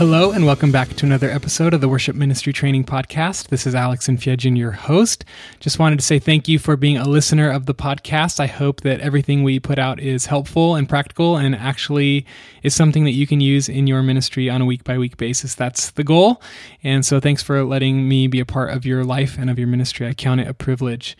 Hello and welcome back to another episode of the Worship Ministry Training Podcast. This is Alex Infjegin, your host. Just wanted to say thank you for being a listener of the podcast. I hope that everything we put out is helpful and practical and actually is something that you can use in your ministry on a week-by-week basis. That's the goal. And so thanks for letting me be a part of your life and of your ministry. I count it a privilege.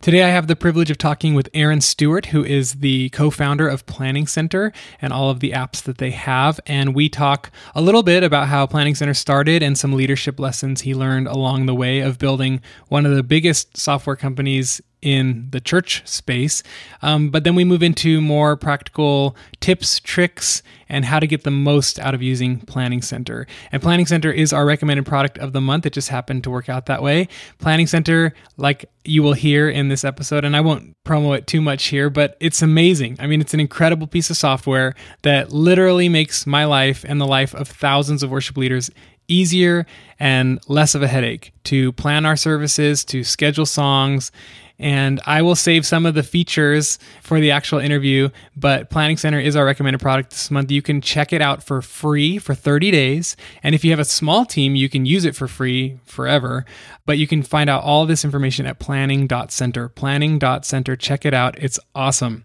Today, I have the privilege of talking with Aaron Stewart, who is the co-founder of Planning Center and all of the apps that they have. And we talk a little bit about how Planning Center started and some leadership lessons he learned along the way of building one of the biggest software companies in the church space. But then we move into more practical tips, tricks, and how to get the most out of using Planning Center. And Planning Center is our recommended product of the month. It just happened to work out that way. Planning Center, like you will hear in this episode, and I won't promo it too much here, but it's amazing. I mean, it's an incredible piece of software that literally makes my life and the life of thousands of worship leaders easier and less of a headache to plan our services, to schedule songs. And I will save some of the features for the actual interview, but Planning Center is our recommended product this month. You can check it out for free for 30 days. And if you have a small team, you can use it for free forever. But you can find out all this information at planning.center. Planning.center. Check it out. It's awesome.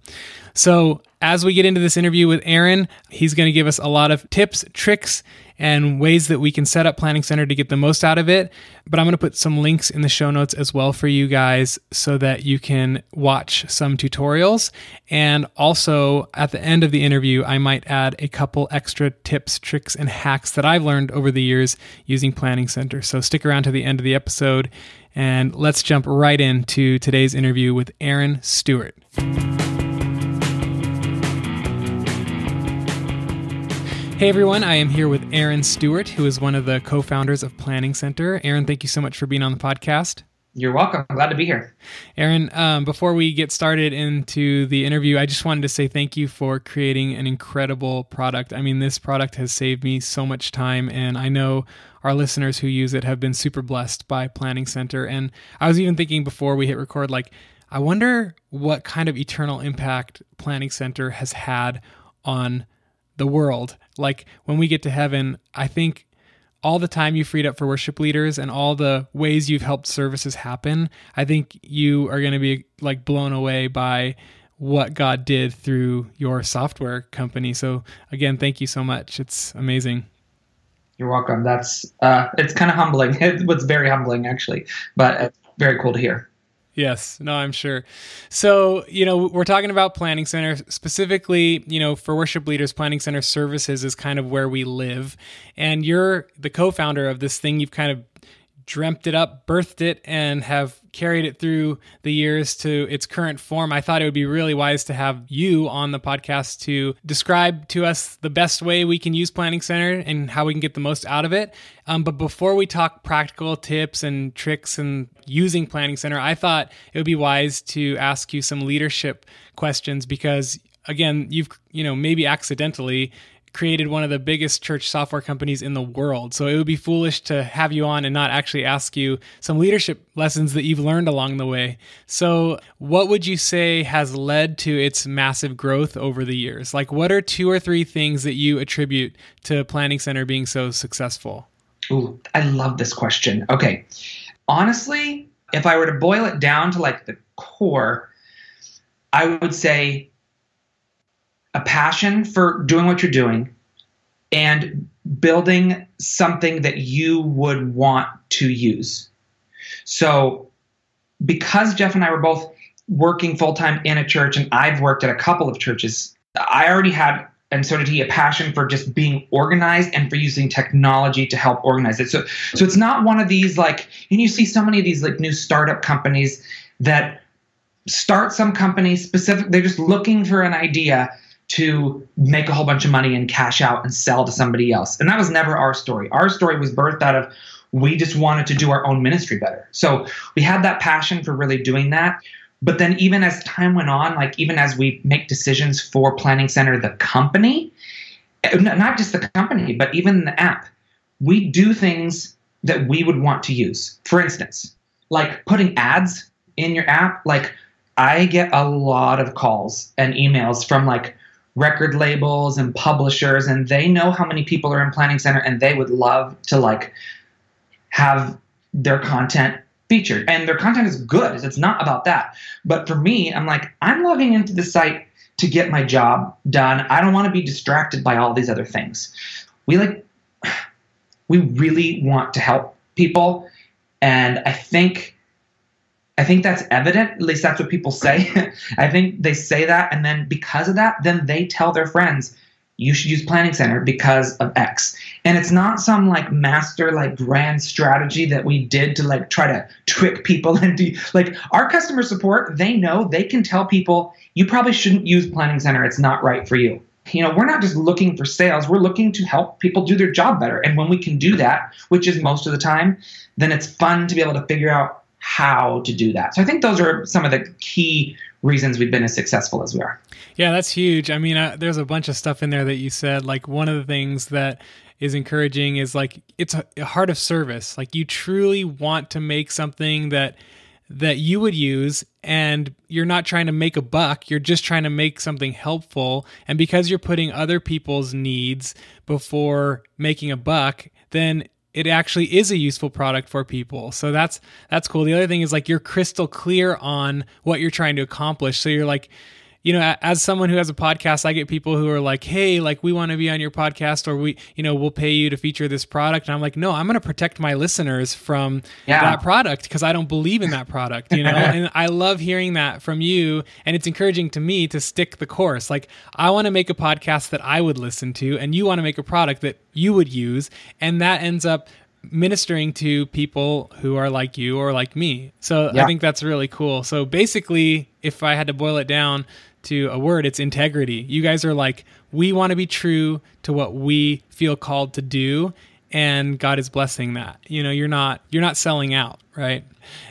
So as we get into this interview with Aaron, he's going to give us a lot of tips, tricks, and ways that we can set up Planning Center to get the most out of it. But I'm going to put some links in the show notes as well for you guys so that you can watch some tutorials. And also at the end of the interview, I might add a couple extra tips, tricks, and hacks that I've learned over the years using Planning Center. So stick around to the end of the episode and let's jump right into today's interview with Aaron Stewart. Hey everyone, I am here with Aaron Stewart, who is one of the co-founders of Planning Center. Aaron, thank you so much for being on the podcast. You're welcome. I'm glad to be here. Aaron, before we get started into the interview, I just wanted to say thank you for creating an incredible product. I mean, this product has saved me so much time, and I know our listeners who use it have been super blessed by Planning Center. And I was even thinking before we hit record, like, I wonder what kind of eternal impact Planning Center has had on the world. Like when we get to heaven, I think all the time you freed up for worship leaders and all the ways you've helped services happen, I think you are going to be like blown away by what God did through your software company. So again, thank you so much. It's amazing. You're welcome. That's, it's kind of humbling. It was very humbling actually, but it's very cool to hear. Yes. No, I'm sure. So, you know, we're talking about Planning Center specifically, you know, for worship leaders, Planning Center services is kind of where we live. And you're the co-founder of this thing. You've kind of dreamt it up, birthed it, and have carried it through the years to its current form. I thought it would be really wise to have you on the podcast to describe to us the best way we can use Planning Center and how we can get the most out of it. But before we talk practical tips and tricks and using Planning Center, I thought it would be wise to ask you some leadership questions because, again, you've, you know, maybe accidentally created one of the biggest church software companies in the world. So it would be foolish to have you on and not actually ask you some leadership lessons that you've learned along the way. So what would you say has led to its massive growth over the years? Like what are 2 or 3 things that you attribute to Planning Center being so successful? Ooh, I love this question. Okay. Honestly, if I were to boil it down to like the core, I would say a passion for doing what you're doing and building something that you would want to use. So because Jeff and I were both working full-time in a church and I've worked at a couple of churches, I already had, and so did he, a passion for just being organized and for using technology to help organize it. So it's not one of these like, and you see so many of these like new startup companies that start some company specific, they're just looking for an idea to make a whole bunch of money and cash out and sell to somebody else. And that was never our story. Our story was birthed out of we just wanted to do our own ministry better. So we had that passion for really doing that. But then even as time went on, like even as we make decisions for Planning Center, the company, not just the company, but even the app, we do things that we would want to use. For instance, like putting ads in your app. Like I get a lot of calls and emails from like record labels and publishers, and they know how many people are in Planning Center, and they would love to like have their content featured. And their content is good. It's not about that. But for me, I'm like, I'm logging into the site to get my job done. I don't want to be distracted by all these other things. We really want to help people. And I think that's evident, at least that's what people say. I think they say that, and then because of that, then they tell their friends, you should use Planning Center because of X. And it's not some like master, like grand strategy that we did to like try to trick people into, like, our customer support, they know, they can tell people, you probably shouldn't use Planning Center, it's not right for you. You know, we're not just looking for sales, we're looking to help people do their job better. And when we can do that, which is most of the time, then it's fun to be able to figure out how to do that. So I think those are some of the key reasons we've been as successful as we are. Yeah, that's huge. I mean, there's a bunch of stuff in there that you said. Like, one of the things that is encouraging is like, it's a heart of service. Like, you truly want to make something that you would use, and you're not trying to make a buck, you're just trying to make something helpful. And because you're putting other people's needs before making a buck, then it actually is a useful product for people. So that's cool. The other thing is like, you're crystal clear on what you're trying to accomplish. So you're like, you know, as someone who has a podcast, I get people who are like, hey, like, we want to be on your podcast, or we, you know, we'll pay you to feature this product. And I'm like, no, I'm going to protect my listeners from that product, because I don't believe in that product, you know? And I love hearing that from you. And it's encouraging to me to stick the course. Like, I want to make a podcast that I would listen to, and you want to make a product that you would use. And that ends up ministering to people who are like you or like me. So I think that's really cool. So basically, if I had to boil it down to a word, it's integrity. You guys are like, we want to be true to what we feel called to do, and God is blessing that. You know, you're not selling out, right?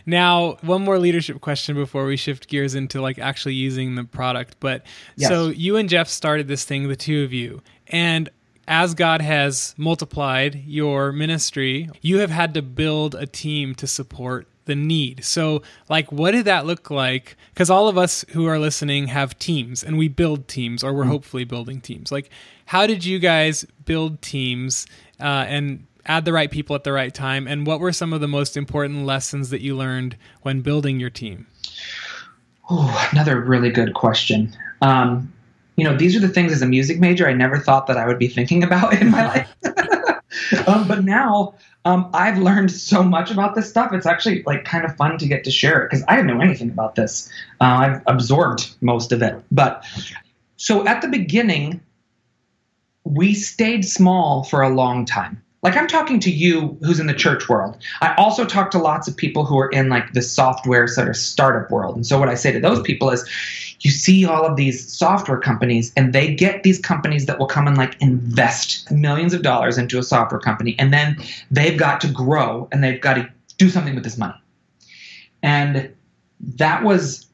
Now, one more leadership question before we shift gears into like actually using the product. But so you and Jeff started this thing, the two of you, and as God has multiplied your ministry, you have had to build a team to support the need. So like, what did that look like? Because all of us who are listening have teams, and we build teams, or we're hopefully building teams. Like, how did you guys build teams and add the right people at the right time? And what were some of the most important lessons that you learned when building your team? Oh, another really good question. You know, these are the things as a music major I never thought that I would be thinking about in my life. But now I've learned so much about this stuff. It's actually like kind of fun to get to share it, because I didn't know anything about this. I've absorbed most of it. But so at the beginning, we stayed small for a long time. Like, I'm talking to you who's in the church world. I also talk to lots of people who are in like the software sort of startup world. And so what I say to those people is, you see all of these software companies, and they get these companies that will come and like invest millions of dollars into a software company, and then they've got to grow, and they've got to do something with this money. And that was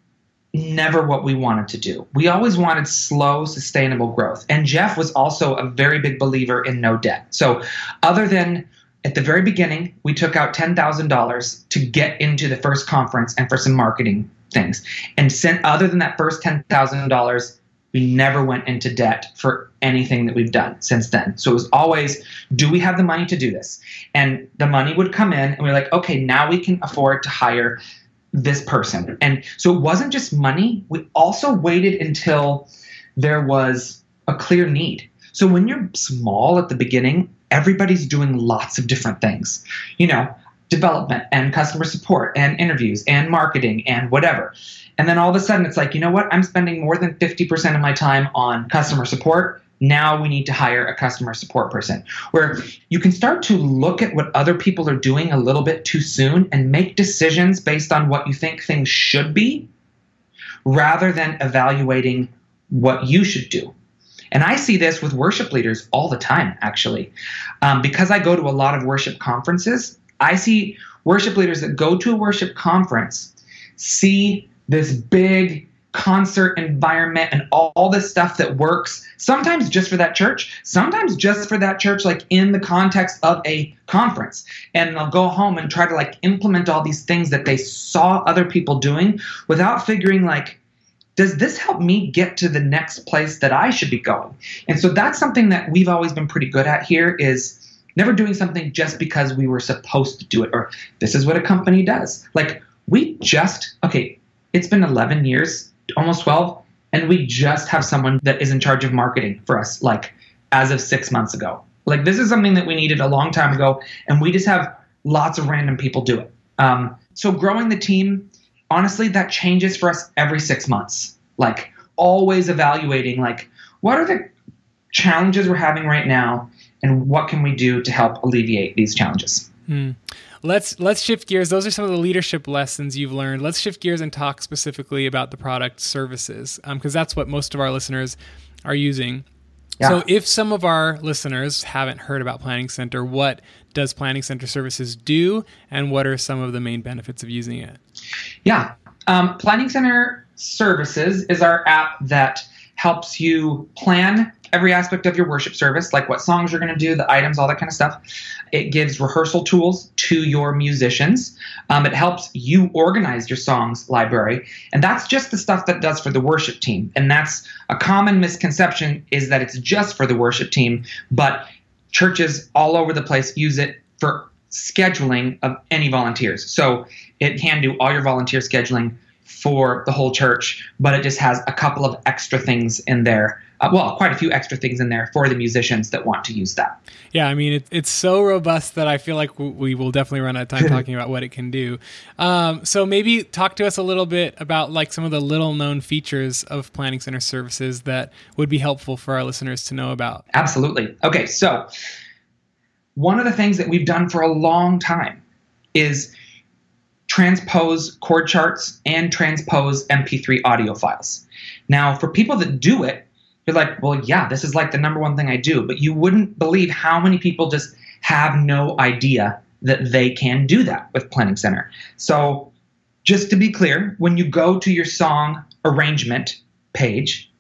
never what we wanted to do. We always wanted slow, sustainable growth. And Jeff was also a very big believer in no debt. So other than at the very beginning, we took out $10,000 to get into the first conference and for some marketing things. And other than that first $10,000, we never went into debt for anything that we've done since then. So it was always, do we have the money to do this? And the money would come in, and we're like, okay, now we can afford to hire this person. And so it wasn't just money. We also waited until there was a clear need. So when you're small at the beginning, everybody's doing lots of different things, you know, development and customer support and interviews and marketing and whatever. And then all of a sudden it's like, you know what? I'm spending more than 50% of my time on customer support. Now we need to hire a customer support person, where you can start to look at what other people are doing a little bit too soon and make decisions based on what you think things should be, rather than evaluating what you should do. And I see this with worship leaders all the time, actually. Because I go to a lot of worship conferences, I see worship leaders that go to a worship conference, see this big concert environment and all this stuff that works, sometimes just for that church, like in the context of a conference. And they'll go home and try to like implement all these things that they saw other people doing, without figuring like, does this help me get to the next place that I should be going? And so that's something that we've always been pretty good at here, is never doing something just because we were supposed to do it, or this is what a company does. Like, we just, okay, it's been 11 years, almost 12, and we just have someone that is in charge of marketing for us, like, as of 6 months ago. Like, this is something that we needed a long time ago, and we just have lots of random people do it. So growing the team, honestly, that changes for us every 6 months. Like, always evaluating, like, what are the challenges we're having right now, and what can we do to help alleviate these challenges? Mm. Let's shift gears. Those are some of the leadership lessons you've learned. Let's shift gears and talk specifically about the product services, because that's what most of our listeners are using. Yeah. So if some of our listeners haven't heard about Planning Center, what does Planning Center services do, and what are some of the main benefits of using it? Yeah. Planning Center services is our app that helps you plan every aspect of your worship service, like what songs you're going to do, the items, all that kind of stuff. It gives rehearsal tools to your musicians. It helps you organize your songs library. And that's just the stuff that does for the worship team. And that's a common misconception, is that it's just for the worship team, but churches all over the place use it for scheduling of any volunteers. So it can do all your volunteer scheduling for the whole church, but it just has a couple of extra things in there. Well, quite a few extra things in there for the musicians that want to use that. Yeah, I mean, it's so robust that I feel like we will definitely run out of time talking about what it can do. So maybe talk to us a little bit about, like, some of the little known features of Planning Center services that would be helpful for our listeners to know about. Absolutely. Okay, so one of the things that we've done for a long time is transpose chord charts and transpose MP3 audio files. Now, for people that do it, you're like, well, yeah, this is like the number one thing I do. But you wouldn't believe how many people just have no idea that they can do that with Planning Center. So just to be clear, when you go to your song arrangement page,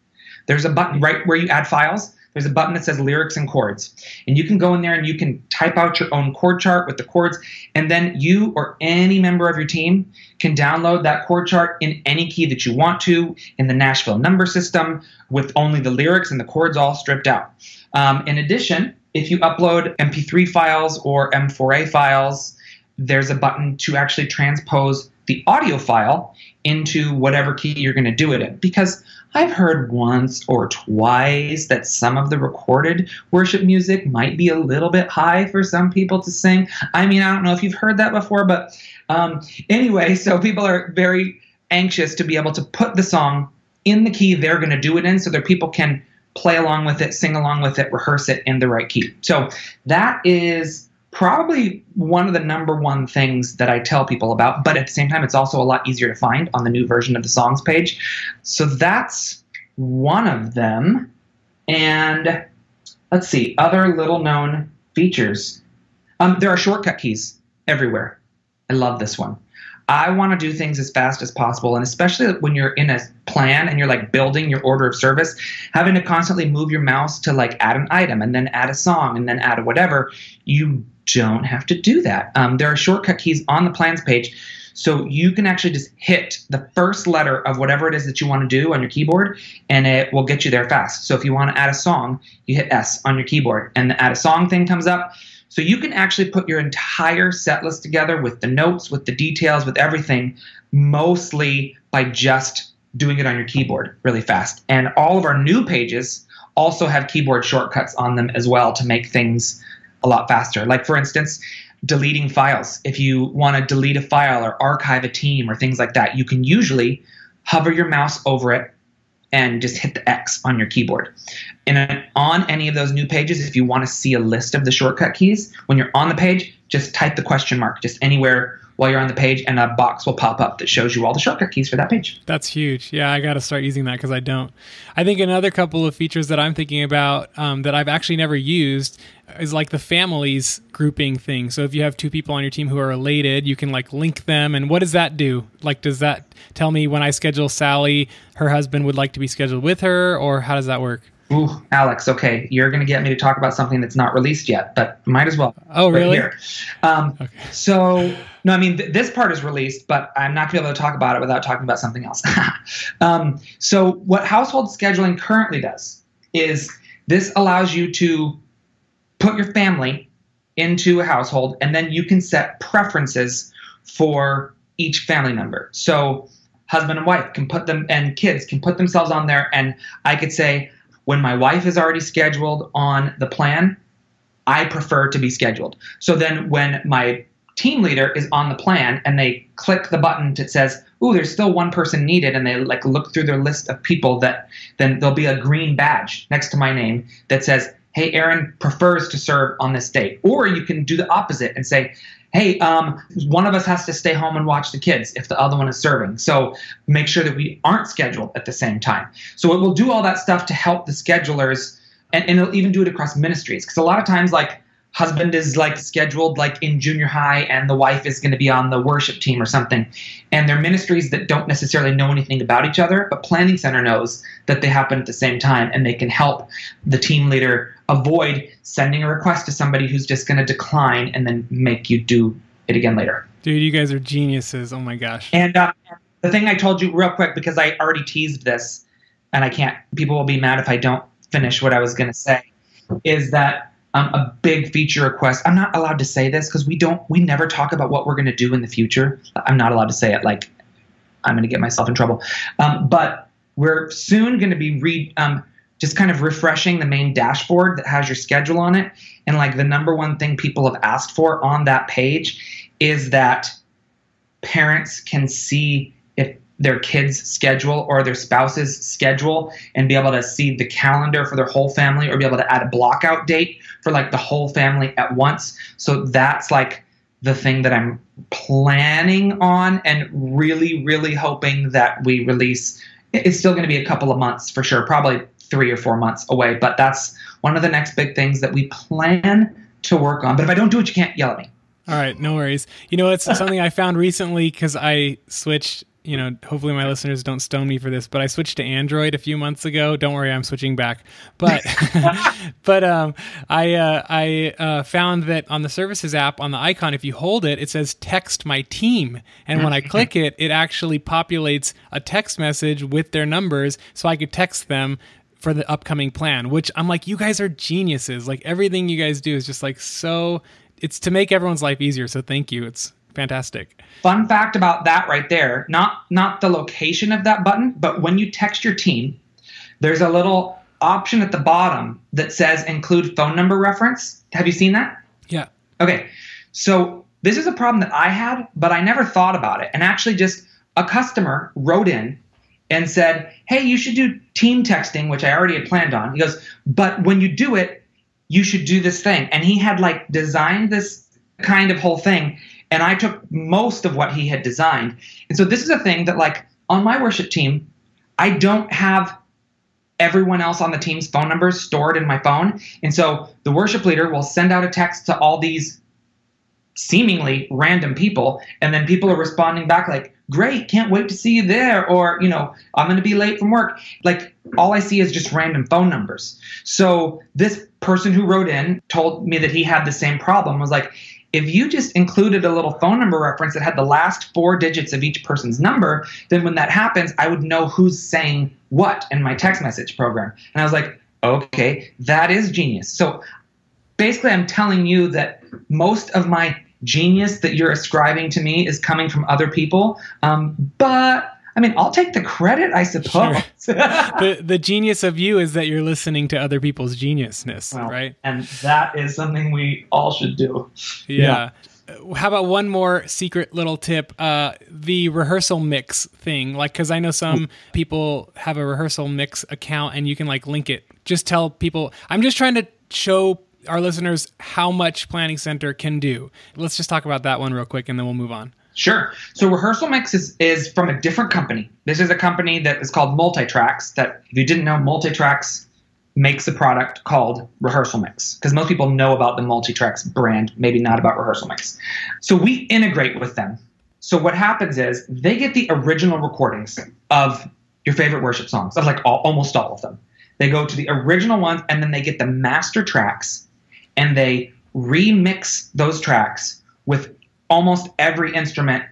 there's a button right where you add files. There's a button that says lyrics and chords. And you can go in there and you can type out your own chord chart with the chords. And then you or any member of your team can download that chord chart in any key that you want to, in the Nashville number system, with only the lyrics and the chords all stripped out. In addition, if you upload MP3 files or M4A files, there's a button to actually transpose the audio file into whatever key you're going to do it in. Because I've heard once or twice that some of the recorded worship music might be a little bit high for some people to sing. I mean, I don't know if you've heard that before, but anyway, so people are very anxious to be able to put the song in the key they're going to do it in, so that people can play along with it, sing along with it, rehearse it in the right key. So that is probably one of the number one things that I tell people about, but at the same time, it's also a lot easier to find on the new version of the songs page. So that's one of them. And let's see, other little known features. There are shortcut keys everywhere. I love this one. I want to do things as fast as possible, and especially when you're in a plan and you're, like, building your order of service, having to constantly move your mouse to, like, add an item and then add a song and then add a whatever, you don't have to do that. There are shortcut keys on the plans page, so you can actually just hit the first letter of whatever it is that you want to do on your keyboard, and it will get you there fast. So if you want to add a song, you hit S on your keyboard, and the add a song thing comes up. So you can actually put your entire set list together, with the notes, with the details, with everything, mostly by just doing it on your keyboard really fast. And all of our new pages also have keyboard shortcuts on them as well to make things a lot faster. Like, for instance, deleting files. If you want to delete a file or archive a team or things like that, you can usually hover your mouse over it and just hit the X on your keyboard. And on any of those new pages, if you want to see a list of the shortcut keys, when you're on the page, just type the question mark just anywhere while you're on the page, and a box will pop up that shows you all the shortcut keys for that page. That's huge. Yeah, I got to start using that, because I don't. I think another couple of features that I'm thinking about that I've actually never used is, like, the families grouping thing. So if you have two people on your team who are related, you can, like, link them. And what does that do? Like, does that tell me when I schedule Sally, her husband would like to be scheduled with her, or how does that work? ooh, Alex, okay, you're going to get me to talk about something that's not released yet, but might as well. Oh, really? Right here. Okay. So, no, I mean, this part is released, but I'm not going to be able to talk about it without talking about something else. So what household scheduling currently does is this allows you to put your family into a household, and then you can set preferences for each family member. So husband and wife can put them, and kids can put themselves on there, and I could say, when my wife is already scheduled on the plan, I prefer to be scheduled. So then when my team leader is on the plan and they click the button that says, ooh, there's still one person needed, and they like look through their list of people, that then there'll be a green badge next to my name that says, hey, Aaron prefers to serve on this date. Or you can do the opposite and say, hey, one of us has to stay home and watch the kids if the other one is serving. So make sure that we aren't scheduled at the same time. So it will do all that stuff to help the schedulers, and it'll even do it across ministries. Because a lot of times, like, husband is like scheduled like in junior high, and the wife is going to be on the worship team or something. And they're ministries that don't necessarily know anything about each other, but Planning Center knows that they happen at the same time, and they can help the team leader avoid sending a request to somebody who's just going to decline and then make you do it again later. Dude, you guys are geniuses. Oh my gosh. And the thing I told you real quick, because I already teased this and I can't, people will be mad if I don't finish what I was going to say, is that a big feature request. I'm not allowed to say this because we never talk about what we're going to do in the future. I'm not allowed to say it. Like, I'm going to get myself in trouble. But we're soon going to be just kind of refreshing the main dashboard that has your schedule on it. And like, the number one thing people have asked for on that page is that parents can see if their kids' schedule or their spouse's schedule, and be able to see the calendar for their whole family, or be able to add a block out date for like the whole family at once. So that's like the thing that I'm planning on and really, really hoping that we release. It's still going to be a couple of months for sure, probably 3 or 4 months away, but that's one of the next big things that we plan to work on. But if I don't do it, you can't yell at me. All right, no worries. You know, it's something I found recently, because I switched, you know, hopefully my listeners don't stone me for this, but I switched to Android a few months ago. Don't worry, I'm switching back. But I found that on the services app, on the icon, if you hold it, it says text my team. And when I click it, it actually populates a text message with their numbers, so I could text them for the upcoming plan, which I'm like, you guys are geniuses. Like, everything you guys do is just like, so it's to make everyone's life easier. So thank you. It's fantastic. Fun fact about that right there, not the location of that button, but when you text your team, there's a little option at the bottom that says include phone number reference. Have you seen that? Yeah. Okay. So this is a problem that I had, but I never thought about it. And actually just a customer wrote in and said, hey, you should do team texting, which I already had planned on. He goes, but when you do it, you should do this thing. And he had like designed this kind of whole thing, and I took most of what he had designed. And so this is a thing that, like, on my worship team, I don't have everyone else on the team's phone numbers stored in my phone. And so the worship leader will send out a text to all these seemingly random people, and then people are responding back like, great, can't wait to see you there, or, you know, I'm going to be late from work. Like, all I see is just random phone numbers. So this person who wrote in told me that he had the same problem, was like, if you just included a little phone number reference that had the last 4 digits of each person's number, then when that happens, I would know who's saying what in my text message program. And I was like, okay, that is genius. So basically, I'm telling you that most of my genius that you're ascribing to me is coming from other people. But I mean, I'll take the credit, I suppose. Sure. The genius of you is that you're listening to other people's geniusness, well, right? And that is something we all should do. Yeah. How about one more secret little tip? The rehearsal mix thing, like, because I know some people have a rehearsal mix account and you can like link it. Just tell people, I'm just trying to show our listeners how much Planning Center can do. Let's just talk about that one real quick and then we'll move on. Sure. So Rehearsal Mix is from a different company. This is a company that is called Multitracks, that, if you didn't know, Multitracks makes a product called Rehearsal Mix, because most people know about the Multitracks brand, maybe not about Rehearsal Mix. So we integrate with them. So what happens is they get the original recordings of your favorite worship songs, of like almost all of them. They go to the original ones, and then they get the master tracks, and they remix those tracks with almost every instrument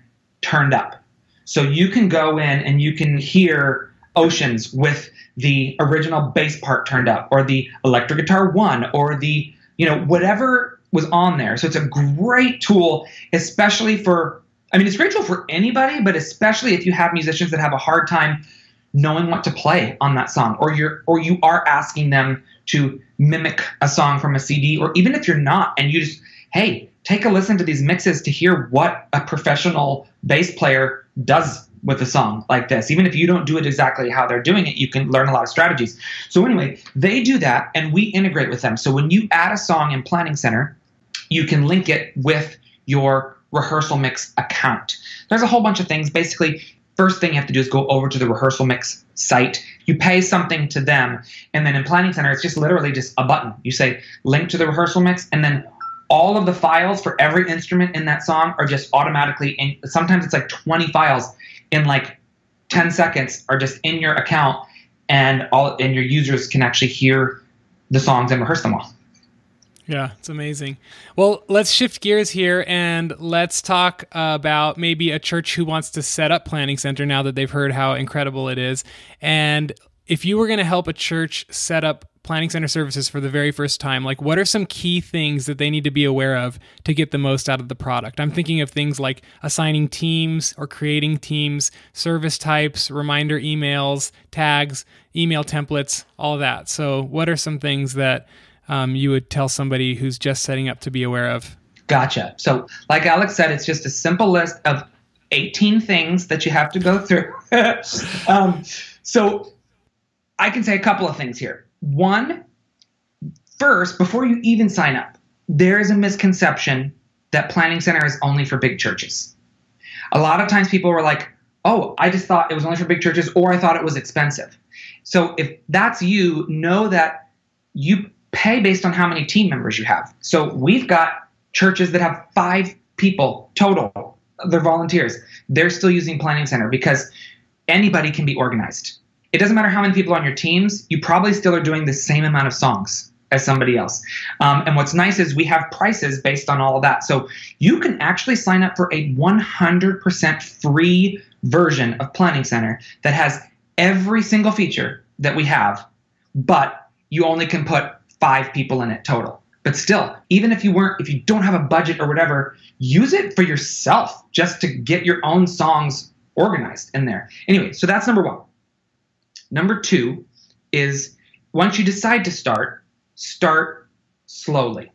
turned up. So you can go in and you can hear Oceans with the original bass part turned up, or the electric guitar one, or the, you know, whatever was on there. So it's a great tool, especially for, I mean, it's a great tool for anybody, but especially if you have musicians that have a hard time knowing what to play on that song, or you are asking them to mimic a song from a CD, or even if you're not, and you just, hey, take a listen to these mixes to hear what a professional bass player does with a song like this. Even if you don't do it exactly how they're doing it, you can learn a lot of strategies. So anyway, they do that, and we integrate with them. So when you add a song in Planning Center, you can link it with your Rehearsal Mix account. There's a whole bunch of things. Basically, first thing you have to do is go over to the Rehearsal Mix site. You pay something to them, and then in Planning Center, it's just literally just a button. You say, link to the Rehearsal Mix, and then all of the files for every instrument in that song are just automatically in. Sometimes it's like 20 files in like 10 seconds are just in your account, and your users can actually hear the songs and rehearse them all. Yeah, it's amazing. Well, let's shift gears here and let's talk about maybe a church who wants to set up Planning Center now that they've heard how incredible it is. And if you were going to help a church set up Planning Center services for the very first time, like, what are some key things that they need to be aware of to get the most out of the product? I'm thinking of things like assigning teams or creating teams, service types, reminder emails, tags, email templates, all that. So what are some things that you would tell somebody who's just setting up to be aware of? Gotcha. So like Alex said, it's just a simple list of 18 things that you have to go through. So I can say a couple of things here. One, first, before you even sign up, there is a misconception that Planning Center is only for big churches. A lot of times people were like, oh, I just thought it was only for big churches, or I thought it was expensive. So if that's you, know that you pay based on how many team members you have. So we've got churches that have 5 people total. They're volunteers. They're still using Planning Center because anybody can be organized. It doesn't matter how many people on your teams, you probably still are doing the same amount of songs as somebody else. And what's nice is we have prices based on all of that. So you can actually sign up for a 100% free version of Planning Center that has every single feature that we have, but you only can put 5 people in it total. But still, even if you don't have a budget or whatever, use it for yourself just to get your own songs organized in there. Anyway, so that's number 1. Number 2 is, once you decide to start slowly.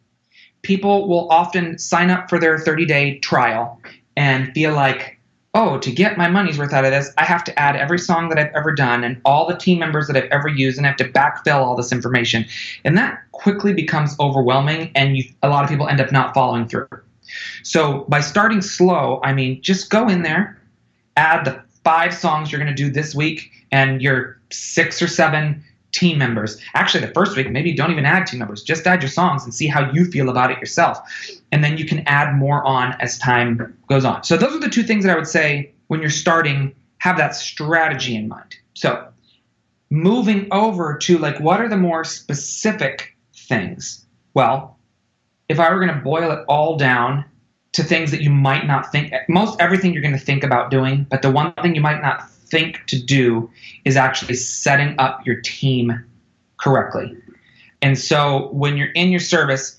People will often sign up for their 30-day trial and feel like, oh, to get my money's worth out of this, I have to add every song that I've ever done and all the team members that I've ever used, and I have to backfill all this information. And that quickly becomes overwhelming, and a lot of people end up not following through. So by starting slow, I mean, just go in there, add the 5 songs you're going to do this week, and your 6 or 7 team members. Actually, the first week, maybe don't even add team members. Just add your songs and see how you feel about it yourself. And then you can add more on as time goes on. So those are the 2 things that I would say when you're starting, have that strategy in mind. So moving over to, like, what are the more specific things? Well, if I were going to boil it all down to things that you might not think, most everything you're going to think about doing, but the one thing you might not think to do is actually setting up your team correctly. And so when you're in your service,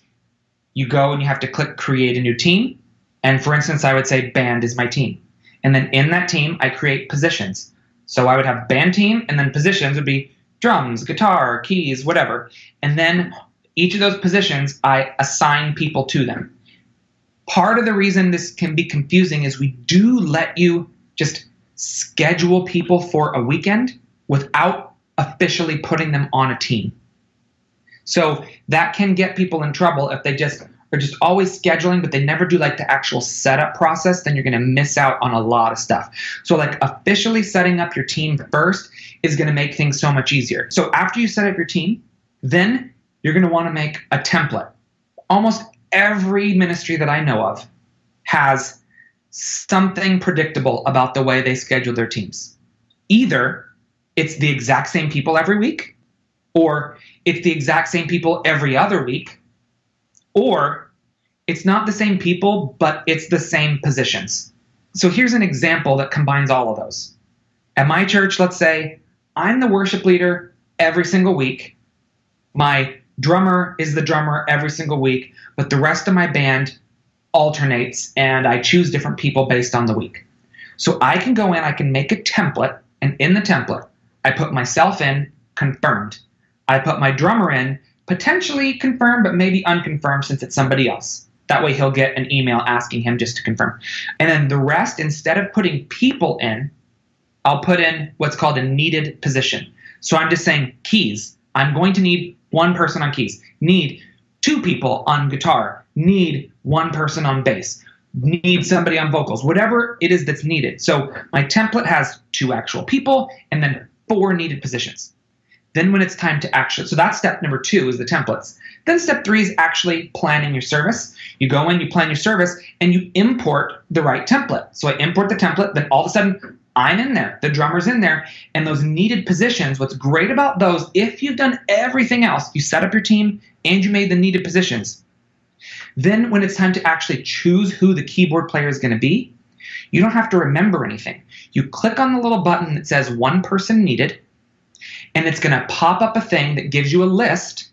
you go and you have to click create a new team. And for instance, I would say band is my team. And then in that team, I create positions. So I would have band team, and then positions would be drums, guitar, keys, whatever. And then each of those positions, I assign people to them. Part of the reason this can be confusing is we do let you just schedule people for a weekend without officially putting them on a team. So that can get people in trouble if they just are just always scheduling, but they never do like the actual setup process. Then you're going to miss out on a lot of stuff. So like officially setting up your team first is going to make things so much easier. So after you set up your team, then you're going to want to make a template. Almost every ministry that I know of has something predictable about the way they schedule their teams. Either it's the exact same people every week, or it's the exact same people every other week, or it's not the same people, but it's the same positions. So here's an example that combines all of those. At my church, let's say I'm the worship leader every single week. My drummer is the drummer every single week, but the rest of my band alternates, and I choose different people based on the week. So I can go in, I can make a template, and in the template, I put myself in, confirmed. I put my drummer in, potentially confirmed, but maybe unconfirmed since it's somebody else. That way he'll get an email asking him just to confirm. And then the rest, instead of putting people in, I'll put in what's called a needed position. So I'm just saying keys. I'm going to need one person on keys, need two people on guitar, need one person on bass, need somebody on vocals, whatever it is that's needed. So my template has two actual people and then four needed positions. Then when it's time to action, so that's step number two is the templates. Then step three is actually planning your service. You go in, you plan your service, and you import the right template. So I import the template, then all of a sudden I'm in there, the drummer's in there, and those needed positions, what's great about those, if you've done everything else, you set up your team and you made the needed positions. Then when it's time to actually choose who the keyboard player is going to be, you don't have to remember anything. You click on the little button that says one person needed, and it's going to pop up a thing that gives you a list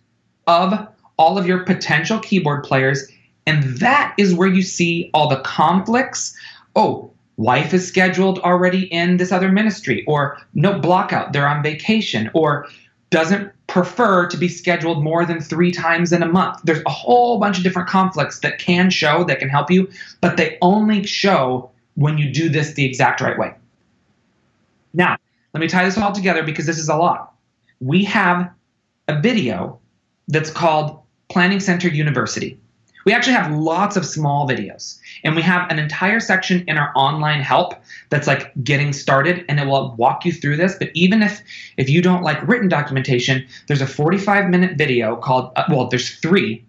of all of your potential keyboard players, and that is where you see all the conflicts. Oh, wife is scheduled already in this other ministry, or no, block out, they're on vacation, or doesn't prefer to be scheduled more than 3 times in a month. There's a whole bunch of different conflicts that can show, that can help you, but they only show when you do this the exact right way. Now, let me tie this all together because this is a lot. We have a video that's called Planning Center University. We actually have lots of small videos, and we have an entire section in our online help that's like getting started, and it will walk you through this. But even if you don't like written documentation, there's a 45-minute video called, well, there's 3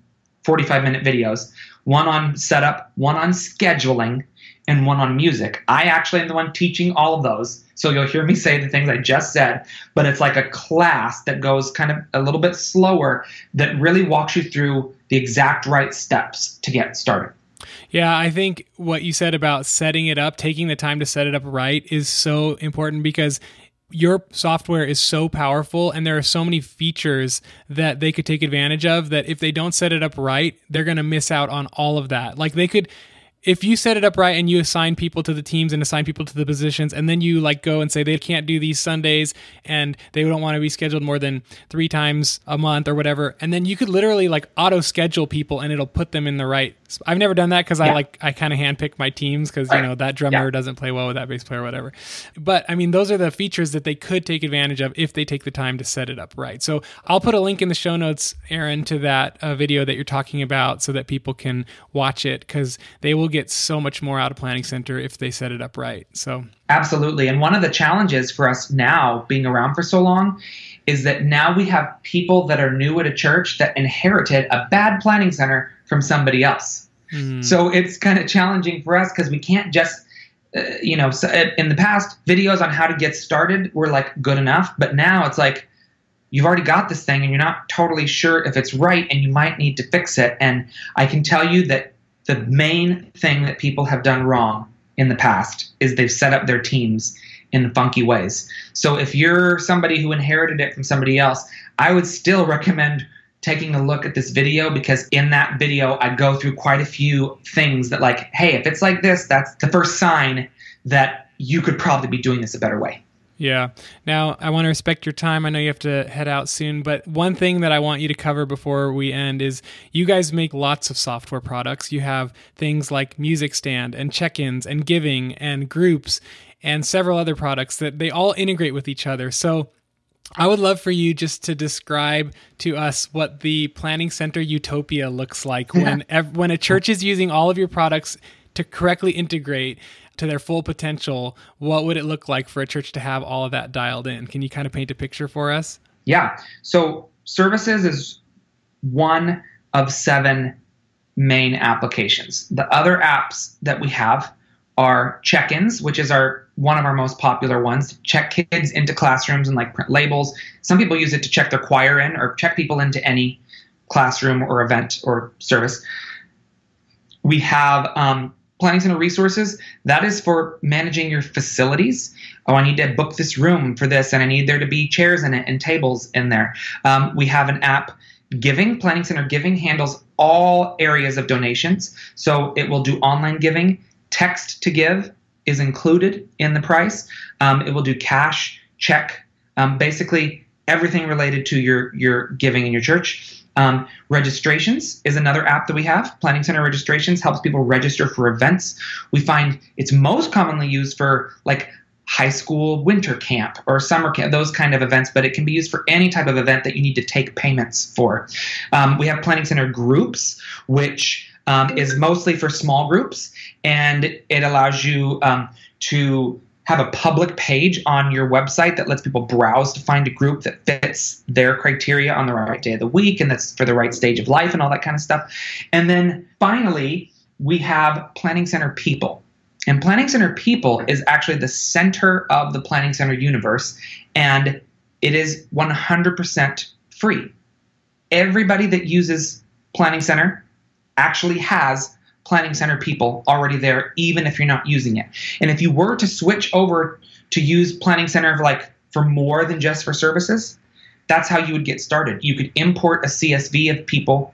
45-minute videos, one on setup, one on scheduling, and one on music. I actually am the one teaching all of those, so you'll hear me say the things I just said, but it's like a class that goes kind of a little bit slower that really walks you through the exact right steps to get started. Yeah, I think what you said about setting it up, taking the time to set it up right is so important because your software is so powerful and there are so many features that they could take advantage of that if they don't set it up right, they're going to miss out on all of that. Like they could... If you set it up right and you assign people to the teams and assign people to the positions, and then you like go and say they can't do these Sundays and they don't want to be scheduled more than 3 times a month or whatever, and then you could literally like auto schedule people and it'll put them in the right. I've never done that because yeah. I kind of handpick my teams because you know that drummer doesn't play well with that bass player or whatever. But I mean, those are the features that they could take advantage of if they take the time to set it up right. So I'll put a link in the show notes, Aaron, to that video that you're talking about so that people can watch it because they will get so much more out of Planning Center if they set it up right. So absolutely. And one of the challenges for us now being around for so long is that now we have people that are new at a church that inherited a bad planning center from somebody else. So it's kind of challenging for us because we can't just, you know, so in the past videos on how to get started were like good enough. But now it's like, you've already got this thing and you're not totally sure if it's right and you might need to fix it. And I can tell you that the main thing that people have done wrong in the past is they've set up their teams in funky ways. So if you're somebody who inherited it from somebody else, I would still recommend taking a look at this video because in that video, I go through quite a few things that like, hey, if it's like this, that's the first sign that you could probably be doing this a better way. Yeah. Now, I want to respect your time. I know you have to head out soon, but one thing that I want you to cover before we end is you guys make lots of software products. You have things like Music Stand and check-ins and giving and groups and several other products that they all integrate with each other. So I would love for you just to describe to us what the Planning Center utopia looks like when a church is using all of your products to correctly integrate to their full potential. What would it look like for a church to have all of that dialed in? Can you kind of paint a picture for us? Yeah. So services is one of 7 main applications. The other apps that we have are check-ins, which is our one of our most popular ones. Check kids into classrooms and like print labels. Some people use it to check their choir in, or check people into any classroom or event or service. We have Planning Center resources. That is for managing your facilities. Oh, I need to book this room for this, and I need there to be chairs in it and tables in there. We have an app. Giving, Planning Center Giving handles all areas of donations. So it will do online giving. Text to give is included in the price. It will do cash, check, basically everything related to your giving in your church. Registrations is another app that we have. Planning Center Registrations helps people register for events. We find it's most commonly used for like high school winter camp or summer camp, those kind of events, but it can be used for any type of event that you need to take payments for. We have Planning Center Groups, which is mostly for small groups, and it allows you to have a public page on your website that lets people browse to find a group that fits their criteria on the right day of the week, and that's for the right stage of life and all that kind of stuff. And then finally, we have Planning Center People. And Planning Center People is actually the center of the Planning Center universe, and it is 100% free. Everybody that uses Planning Center actually has Planning Center People already there, even if you're not using it. And if you were to switch over to use Planning Center like for more than just for services, that's how you would get started. You could import a CSV of people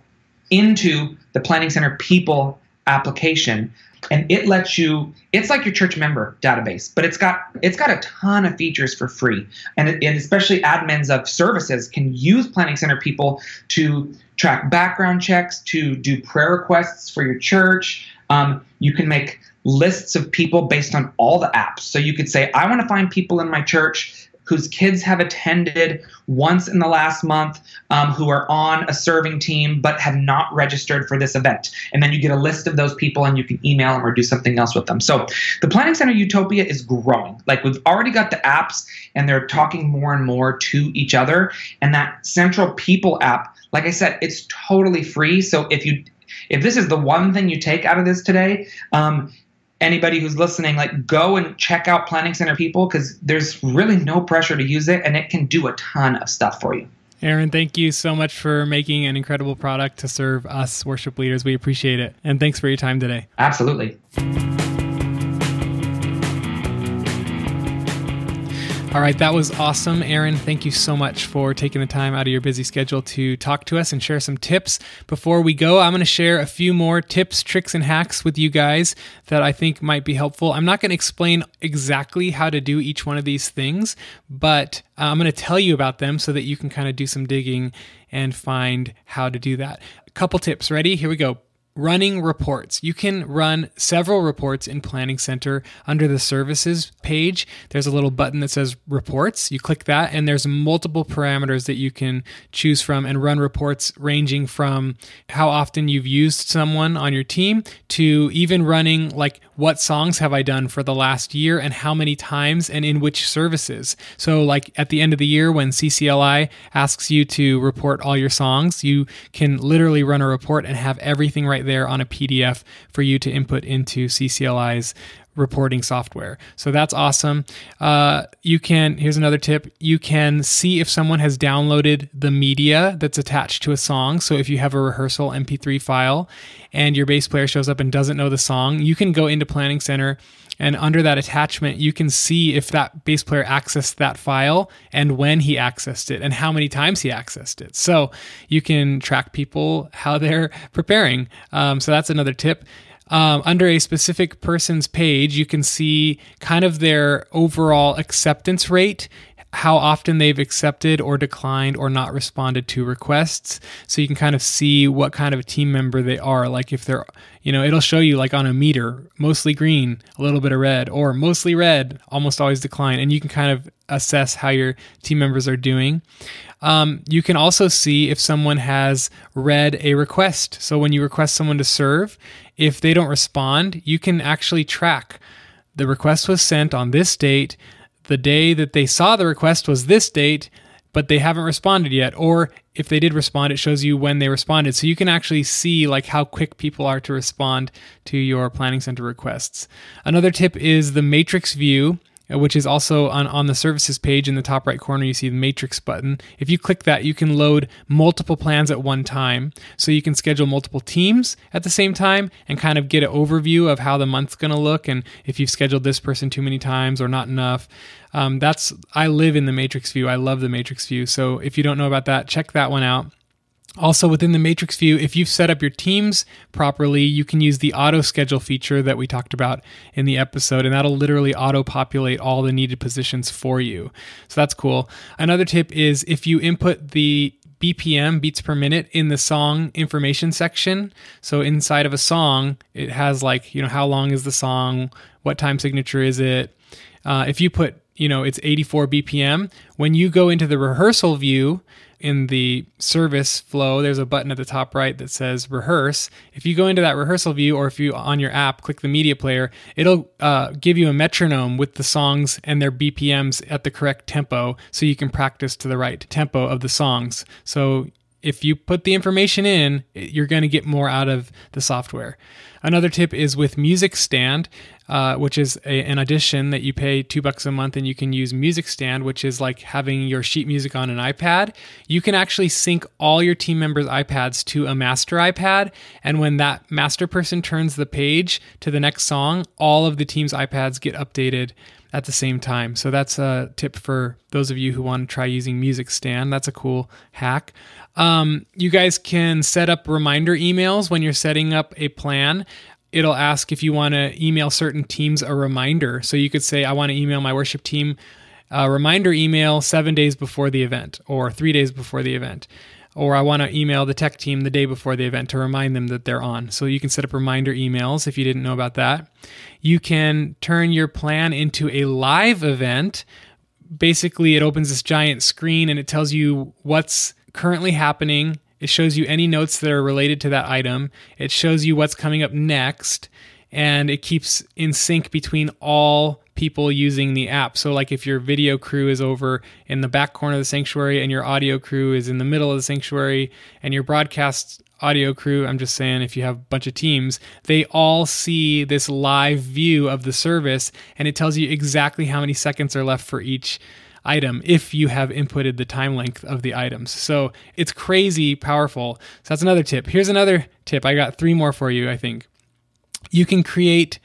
into the Planning Center People application, and it lets you, it's like your church member database, but it's got a ton of features for free. And especially admins of services can use Planning Center People to track background checks, to do prayer requests for your church. You can make lists of people based on all the apps. So you could say, I want to find people in my church whose kids have attended once in the last month, who are on a serving team but have not registered for this event. And then you get a list of those people, and you can email them or do something else with them. So the Planning Center Utopia is growing. Like, we've already got the apps, and they're talking more and more to each other. And that Central People app, like I said, it's totally free. So if this is the one thing you take out of this today, anybody who's listening, like, go and check out Planning Center People, because there's really no pressure to use it, and it can do a ton of stuff for you. Aaron, thank you so much for making an incredible product to serve us worship leaders. We appreciate it. And thanks for your time today. Absolutely. All right, that was awesome. Aaron, thank you so much for taking the time out of your busy schedule to talk to us and share some tips. Before we go, I'm going to share a few more tips, tricks, and hacks with you guys that I think might be helpful. I'm not going to explain exactly how to do each one of these things, but I'm going to tell you about them so that you can kind of do some digging and find how to do that. A couple tips. Ready? Here we go. Running reports. You can run several reports in Planning Center. Under the services page, there's a little button that says reports. You click that, and there's multiple parameters that you can choose from and run reports ranging from how often you've used someone on your team to even running like what songs have I done for the last year and how many times and in which services. So like at the end of the year when CCLI asks you to report all your songs, you can literally run a report and have everything right there on a PDF for you to input into CCLI's reporting software. So that's awesome. Here's another tip. You can see if someone has downloaded the media that's attached to a song. So if you have a rehearsal MP3 file and your bass player shows up and doesn't know the song, you can go into Planning Center, and under that attachment, you can see if that bass player accessed that file and when he accessed it and how many times he accessed it. So you can track people how they're preparing. So that's another tip. Under a specific person's page, you can see kind of their overall acceptance rate, how often they've accepted or declined or not responded to requests. So you can kind of see what kind of a team member they are. Like if they're, you know, it'll show you like on a meter, mostly green, a little bit of red, or mostly red, almost always decline. And you can kind of assess how your team members are doing. You can also see if someone has read a request. So when you request someone to serve, if they don't respond, you can actually track the request was sent on this date, the day that they saw the request was this date, but they haven't responded yet. Or if they did respond, it shows you when they responded. So you can actually see like how quick people are to respond to your Planning Center requests. Another tip is the matrix view. which is also on the services page in the top right corner. You see the matrix button. If you click that, you can load multiple plans at one time. So you can schedule multiple teams at the same time and kind of get an overview of how the month's going to look, and if you've scheduled this person too many times or not enough. I live in the matrix view. I love the matrix view. So if you don't know about that, check that one out. Also within the matrix view, if you've set up your teams properly, you can use the auto schedule feature that we talked about in the episode, and that'll literally auto populate all the needed positions for you. So that's cool. Another tip is if you input the BPM, beats per minute, in the song information section. So inside of a song, it has like, how long is the song? What time signature is it? If you put, it's 84 BPM, when you go into the rehearsal view in the service flow, there's a button at the top right that says rehearse. If you go into that rehearsal view, or if you on your app click the media player, it'll give you a metronome with the songs and their BPMs at the correct tempo, so you can practice to the right tempo of the songs. So if you put the information in, you're going to get more out of the software. Another tip is with Music Stand, which is an audition that you pay $2 a month, and you can use Music Stand, which is like having your sheet music on an iPad. You can actually sync all your team members' iPads to a master iPad, and when that master person turns the page to the next song, all of the team's iPads get updated at the same time. So that's a tip for those of you who want to try using Music Stand. That's a cool hack. You guys can set up reminder emails when you're setting up a plan. It'll ask if you want to email certain teams a reminder. So you could say, I want to email my worship team a reminder email 7 days before the event, or 3 days before the event. Or I want to email the tech team the day before the event to remind them that they're on. So you can set up reminder emails if you didn't know about that. You can turn your plan into a live event. Basically, it opens this giant screen and it tells you what's currently happening. It shows you any notes that are related to that item. It shows you what's coming up next. And it keeps in sync between all people using the app. So like if your video crew is over in the back corner of the sanctuary and your audio crew is in the middle of the sanctuary and your broadcast audio crew, I'm just saying if you have a bunch of teams, they all see this live view of the service, and it tells you exactly how many seconds are left for each item if you have inputted the time length of the items. So it's crazy powerful. So that's another tip. Here's another tip. I got three more for you, I think. You can create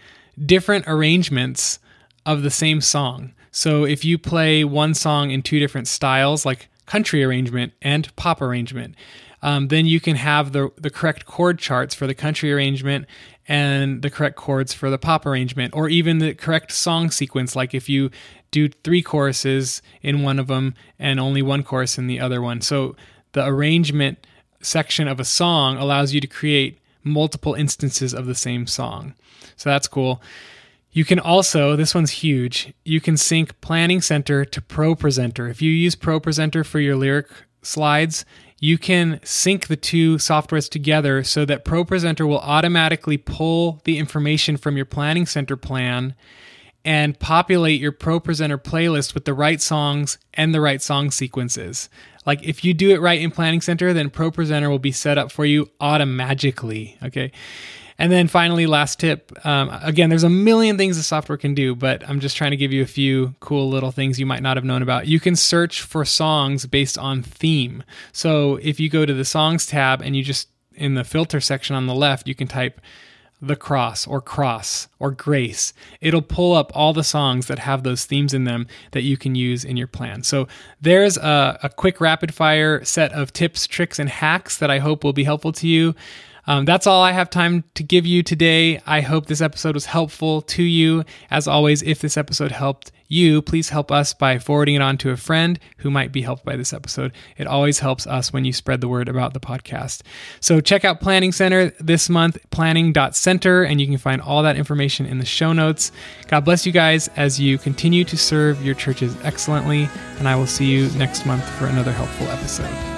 different arrangements of the same song. So if you play one song in two different styles, like country arrangement and pop arrangement, then you can have the correct chord charts for the country arrangement and the correct chords for the pop arrangement, or even the correct song sequence. Like if you do three choruses in one of them and only one chorus in the other one. So the arrangement section of a song allows you to create multiple instances of the same song. So that's cool. You can also, this one's huge, you can sync Planning Center to ProPresenter. If you use ProPresenter for your lyric slides, you can sync the two softwares together so that ProPresenter will automatically pull the information from your Planning Center plan and populate your ProPresenter playlist with the right songs and the right song sequences. Like if you do it right in Planning Center, then ProPresenter will be set up for you automatically, okay? And then finally, last tip, again, there's a million things the software can do, but I'm just trying to give you a few cool little things you might not have known about. You can search for songs based on theme. So if you go to the songs tab and you just, in the filter section on the left, you can type The Cross or Grace. It'll pull up all the songs that have those themes in them that you can use in your plan. So there's a quick rapid fire set of tips, tricks, and hacks that I hope will be helpful to you. That's all I have time to give you today. I hope this episode was helpful to you. As always, if this episode helped you, please help us by forwarding it on to a friend who might be helped by this episode. It always helps us when you spread the word about the podcast. So check out Planning Center this month, planning.center, and you can find all that information in the show notes. God bless you guys as you continue to serve your churches excellently, and I will see you next month for another helpful episode.